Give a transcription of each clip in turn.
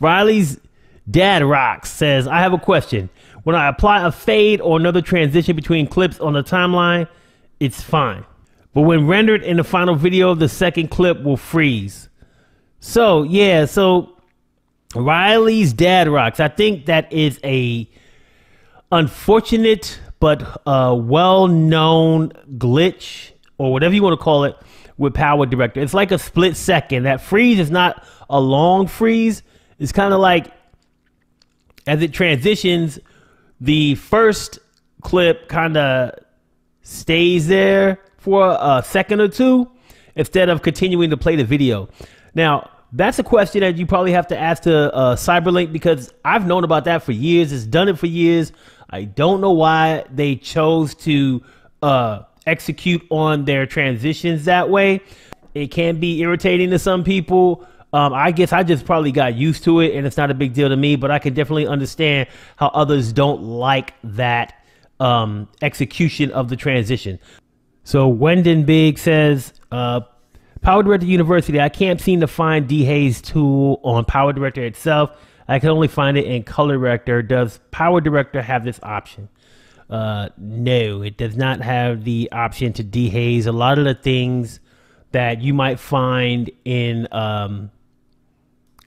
Riley's Dad Rocks says, I have a question. When I apply a fade or another transition between clips on the timeline, it's fine. But when rendered in the final video, the second clip will freeze. So yeah, so Riley's Dad Rocks, I think that is a unfortunate but well-known glitch or whatever you want to call it with PowerDirector. It's like a split second. That freeze is not a long freeze. It's kind of like as it transitions, the first clip kind of stays there for a second or two instead of continuing to play the video. Now, that's a question that you probably have to ask to Cyberlink, because I've known about that for years. It's done it for years. I don't know why they chose to execute on their transitions that way. It can be irritating to some people. I guess I just probably got used to it and it's not a big deal to me, but I can definitely understand how others don't like that execution of the transition. So Wendon Big says, PowerDirector University, I can't seem to find dehaze tool on PowerDirector itself. I can only find it in ColorDirector. Does PowerDirector have this option? No, it does not have the option to dehaze. A lot of the things that you might find in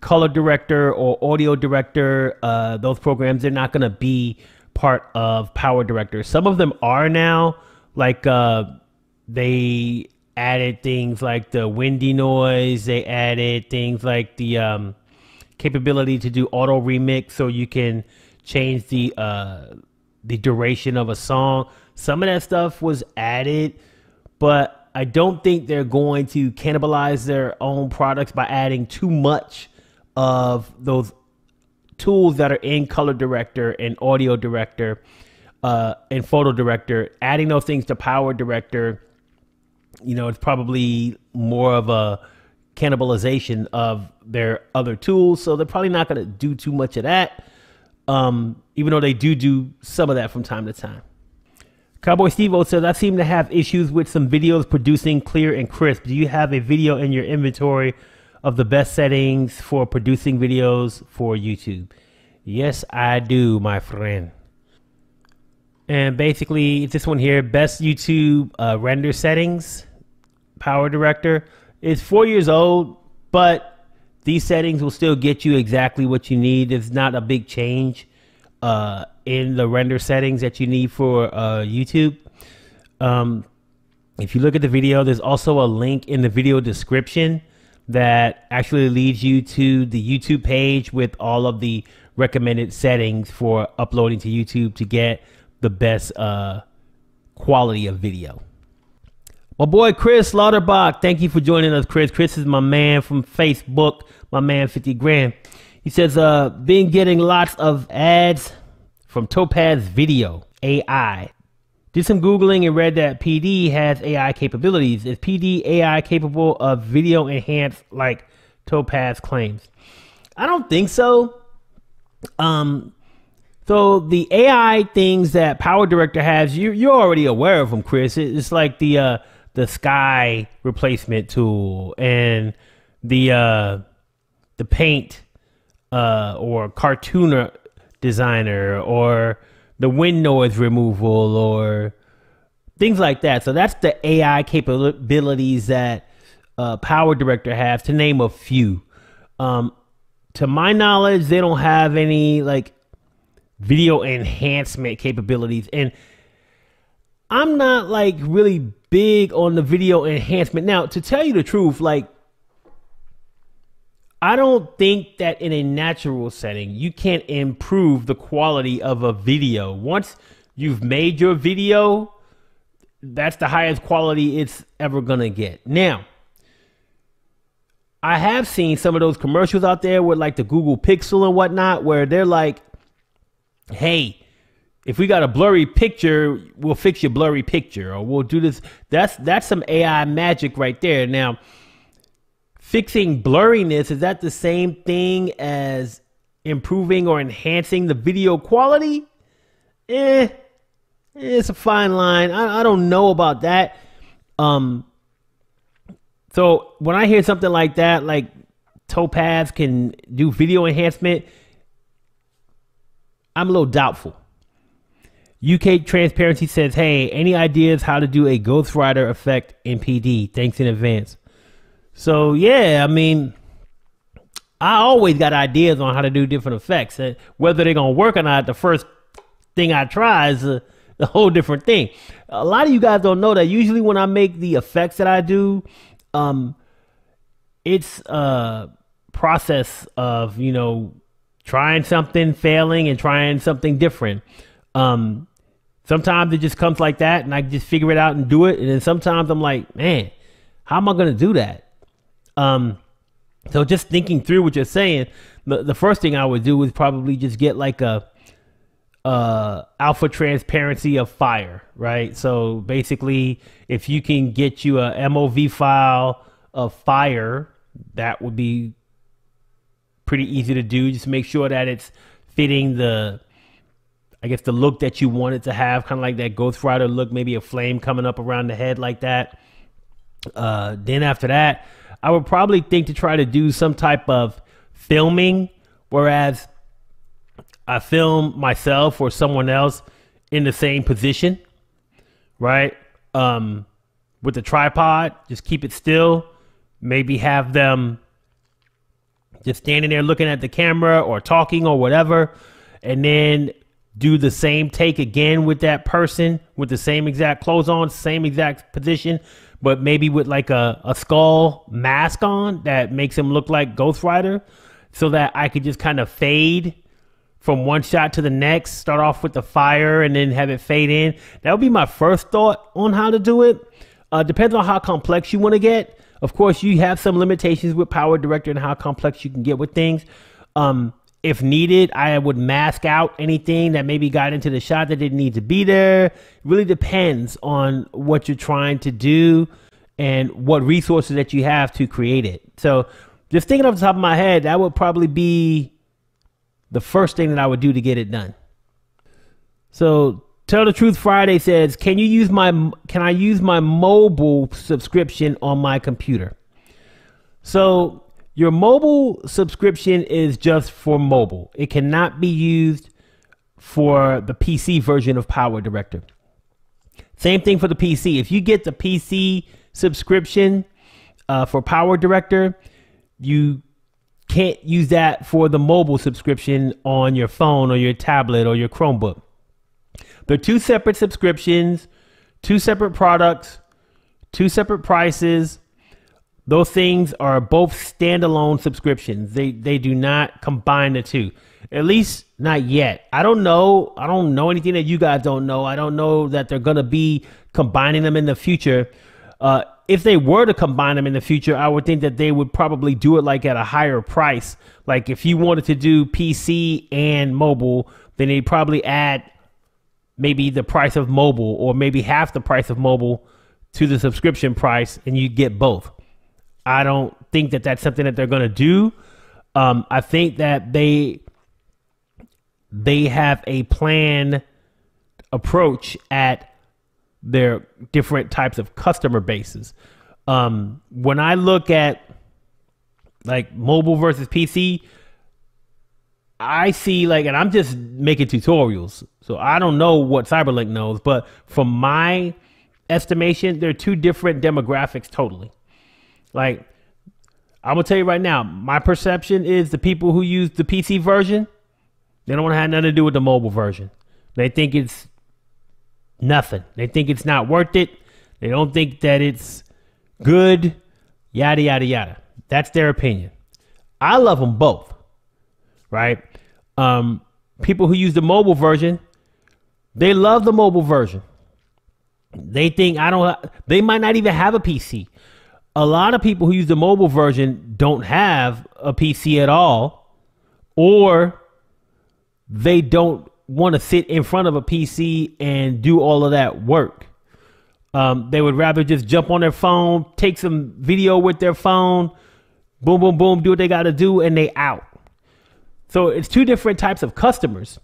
ColorDirector or AudioDirector, those programs, they're not going to be part of PowerDirector. Some of them are now, like they added things like the windy noise. They added things like the capability to do auto remix, so you can change the duration of a song. Some of that stuff was added, but I don't think they're going to cannibalize their own products by adding too much of those tools that are in ColorDirector and AudioDirector and PhotoDirector. Adding those things to PowerDirector, you know, it's probably more of a cannibalization of their other tools, so they're probably not going to do too much of that, even though they do some of that from time to time. Cowboy Steve-O says, I seem to have issues with some videos producing clear and crisp. Do you have a video in your inventory of the best settings for producing videos for YouTube? Yes, I do, my friend. And basically, it's this one here, best YouTube render settings, PowerDirector. It's 4 years old, but these settings will still get you exactly what you need. It's not a big change in the render settings that you need for YouTube. If you look at the video, there's also a link in the video description that actually leads you to the YouTube page with all of the recommended settings for uploading to YouTube to get the best quality of video. My boy Chris Lauterbach, thank you for joining us, Chris. Chris is my man from Facebook, my man 50 Grand. He says, been getting lots of ads from Topaz Video AI. Did some Googling and read that PD has AI capabilities. Is PD AI capable of video enhanced like Topaz claims? I don't think so. So the AI things that PowerDirector has, you're already aware of them, Chris. It's like the sky replacement tool and the paint or cartooner designer or the wind noise removal or things like that. So that's the AI capabilities that PowerDirector has, to name a few. To my knowledge, they don't have any like video enhancement capabilities, and I'm not like really big on the video enhancement. Now, to tell you the truth, like I don't think that in a natural setting, you can't improve the quality of a video. Once you've made your video, that's the highest quality it's ever gonna get. Now, I have seen some of those commercials out there with like the Google Pixel and whatnot, where they're like, hey, if we got a blurry picture, we'll fix your blurry picture, or we'll do this. That's some AI magic right there. Now, fixing blurriness, is that the same thing as improving or enhancing the video quality? It's a fine line. I don't know about that. So when I hear something like that, like Topaz can do video enhancement, I'm a little doubtful. UK Transparency says, hey, any ideas how to do a Ghost Rider effect in PD? Thanks in advance. So, yeah, I mean, I always got ideas on how to do different effects. And whether they're going to work or not, the first thing I try is a whole different thing. A lot of you guys don't know that usually when I make the effects that I do, it's a process of, you know, trying something, failing, and trying something different. Sometimes it just comes like that and I just figure it out and do it. And then sometimes I'm like, man, how am I going to do that? So just thinking through what you're saying, the first thing I would do is probably just get like a alpha transparency of fire, right? So basically, if you can get you a MOV file of fire, that would be pretty easy to do. Just make sure that it's fitting the, I guess, the look that you want it to have, kind of like that Ghost Rider look, maybe a flame coming up around the head like that. Then after that, I would probably think to try to do some type of filming, whereas I film myself or someone else in the same position, right? With the tripod, just keep it still, maybe have them just standing there looking at the camera or talking or whatever, and then do the same take again with that person with the same exact clothes on, same exact position, but maybe with like a skull mask on that makes him look like Ghost Rider, so that I could just kind of fade from one shot to the next, start off with the fire and then have it fade in. That would be my first thought on how to do it. Depends on how complex you want to get. Of course, you have some limitations with PowerDirector and how complex you can get with things. If needed, I would mask out anything that maybe got into the shot that didn't need to be there. It really depends on what you're trying to do and what resources that you have to create it. So just thinking off the top of my head, that would probably be the first thing that I would do to get it done. So Tell the Truth Friday says, can I use my mobile subscription on my computer? So your mobile subscription is just for mobile. It cannot be used for the PC version of PowerDirector. Same thing for the PC. If you get the PC subscription for PowerDirector, you can't use that for the mobile subscription on your phone or your tablet or your Chromebook. They're two separate subscriptions, two separate products, two separate prices. Those things are both standalone subscriptions. They do not combine the two, at least not yet. I don't know anything that you guys don't know. I don't know that they're going to be combining them in the future. If they were to combine them in the future, I would think that they would probably do it like at a higher price. Like if you wanted to do PC and mobile, then they'd probably add maybe the price of mobile or maybe half the price of mobile to the subscription price, and you get both. I don't think that that's something that they're going to do. I think that they have a planned approach at their different types of customer bases. When I look at like mobile versus PC, I see like, and I'm just making tutorials, so I don't know what Cyberlink knows, but from my estimation, they're two different demographics totally. Like, I'm going to tell you right now, my perception is the people who use the PC version, they don't want to have nothing to do with the mobile version. They think it's nothing. They think it's not worth it. They don't think that it's good, yada, yada, yada. That's their opinion. I love them both, right? People who use the mobile version, they love the mobile version. They think they might not even have a PC. A lot of people who use the mobile version don't have a PC at all, or they don't want to sit in front of a PC and do all of that work. They would rather just jump on their phone, take some video with their phone, boom, boom, boom, do what they got to do, and they out. So it's two different types of customers.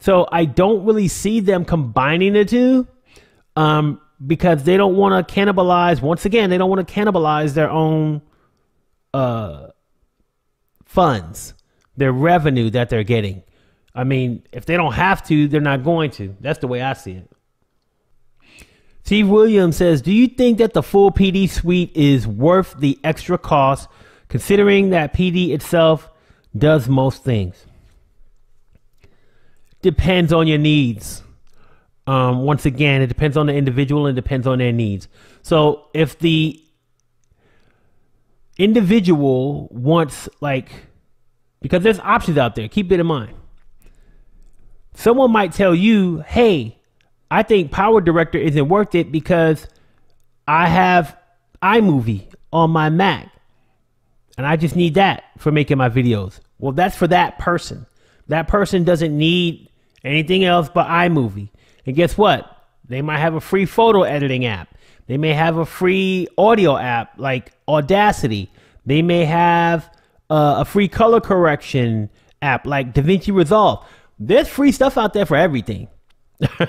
So I don't really see them combining the two. Because they don't want to cannibalize. Once again, they don't want to cannibalize their own funds, their revenue that they're getting. I mean, if they don't have to, they're not going to. That's the way I see it. Steve Williams says, do you think that the full PD suite is worth the extra cost, considering that PD itself does most things? Depends on your needs. Once again, it depends on the individual and depends on their needs. So if the individual wants, like, because there's options out there, keep it in mind. Someone might tell you, hey, I think PowerDirector isn't worth it because I have iMovie on my Mac and I just need that for making my videos. Well, that's for that person. That person doesn't need anything else but iMovie. And guess what? They might have a free photo editing app. They may have a free audio app like Audacity. They may have a free color correction app like DaVinci Resolve. There's free stuff out there for everything.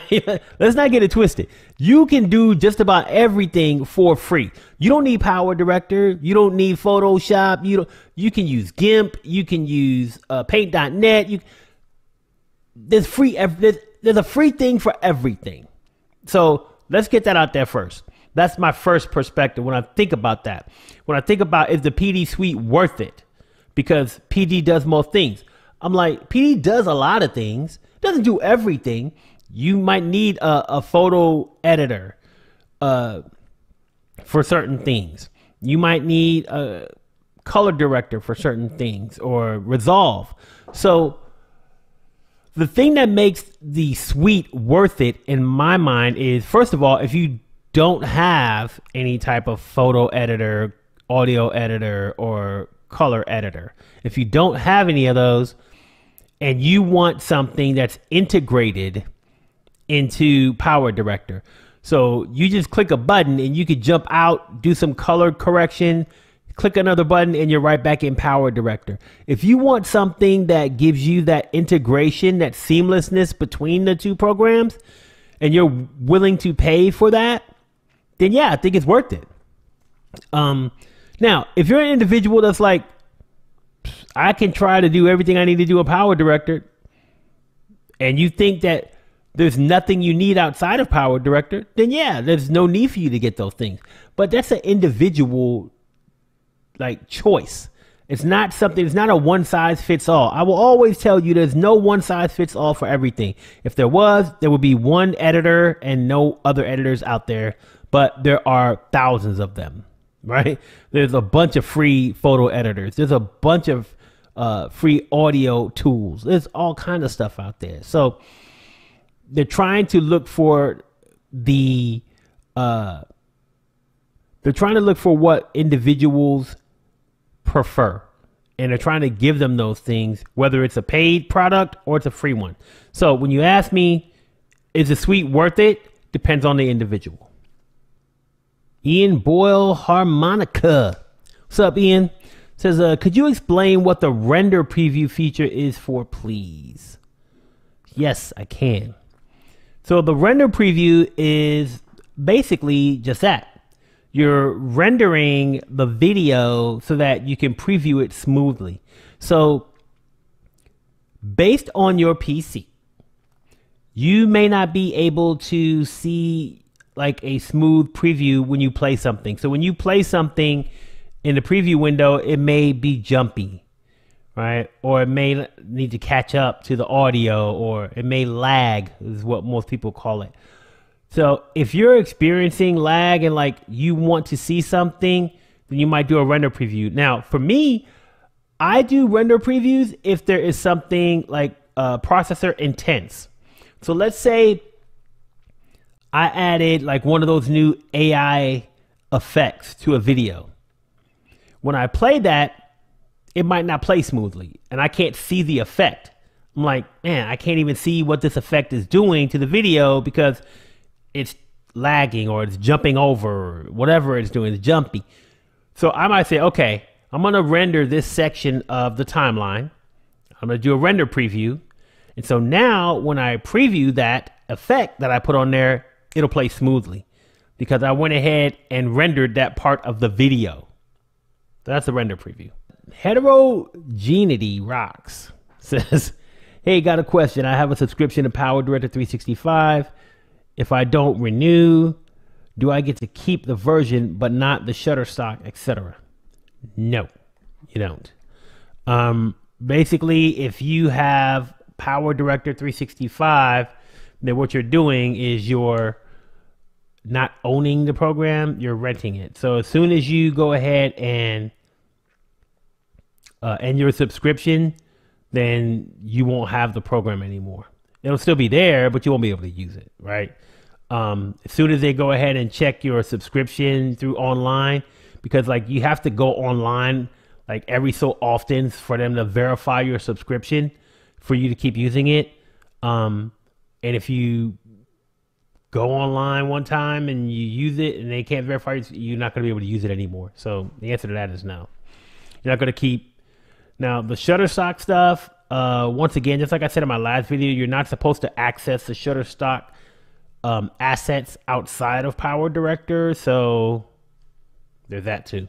Let's not get it twisted. You can do just about everything for free. You don't need PowerDirector. You don't need Photoshop. You can use GIMP. You can use Paint.net. There's a free thing for everything. So let's get that out there first. That's my first perspective when I think about that. When I think about, is the PD suite worth it? Because PD does most things. I'm like, PD does a lot of things. Doesn't do everything. You might need a photo editor for certain things. You might need a color director for certain things, or Resolve. So the thing that makes the suite worth it in my mind is, first of all, if you don't have any type of photo editor, audio editor, or color editor, if you don't have any of those and you want something that's integrated into PowerDirector. So you just click a button and you could jump out, do some color correction, click another button, and you're right back in PowerDirector. If you want something that gives you that integration, that seamlessness between the two programs, and you're willing to pay for that, then yeah, I think it's worth it. Now, if you're an individual that's like, I can try to do everything I need to do in PowerDirector, and you think that there's nothing you need outside of PowerDirector, then yeah, there's no need for you to get those things. But that's an individual, like, choice. It's not something, it's not a one size fits all. I will always tell you there's no one size fits all for everything. If there was, there would be one editor and no other editors out there, but there are thousands of them, right? There's a bunch of free photo editors. There's a bunch of free audio tools. There's all kinds of stuff out there. So they're trying to look for the, they're trying to look for what individuals prefer, and they're trying to give them those things, whether it's a paid product or it's a free one. So when you ask me, is the suite worth it? Depends on the individual. Ian Boyle Harmonica. What's up, Ian? Says, could you explain what the render preview feature is for, please? Yes, I can. So the render preview is basically just that. You're rendering the video so that you can preview it smoothly. So based on your PC, you may not be able to see like a smooth preview when you play something. So when you play something in the preview window, it may be jumpy, right? Or it may need to catch up to the audio, or it may lag, is what most people call it. So if you're experiencing lag and like you want to see something, then you might do a render preview. Now, for me, I do render previews if there is something like processor intense. So let's say I added like one of those new AI effects to a video. When I play that, it might not play smoothly and I can't see the effect. I'm like, man, I can't even see what this effect is doing to the video because it's lagging, or it's jumping over, or whatever it's doing, it's jumpy. So I might say, okay, I'm going to render this section of the timeline. I'm going to do a render preview. And so now when I preview that effect that I put on there, it'll play smoothly because I went ahead and rendered that part of the video. That's the render preview. Heterogeneity Rocks says, hey, got a question. I have a subscription to PowerDirector 365. If I don't renew, do I get to keep the version but not the Shutterstock, etc.? No, you don't. Basically, if you have PowerDirector 365, then what you're doing is you're not owning the program, you're renting it. So as soon as you go ahead and end your subscription, then you won't have the program anymore. It'll still be there, but you won't be able to use it, right? As soon as they go ahead and check your subscription through online, because like you have to go online like every so often for them to verify your subscription for you to keep using it. And if you go online one time and you use it and they can't verify it, you're not going to be able to use it anymore. So the answer to that is no. You're not going to keep. Now the Shutterstock stuff, once again, just like I said in my last video, you're not supposed to access the Shutterstock assets outside of PowerDirector. So there's that too.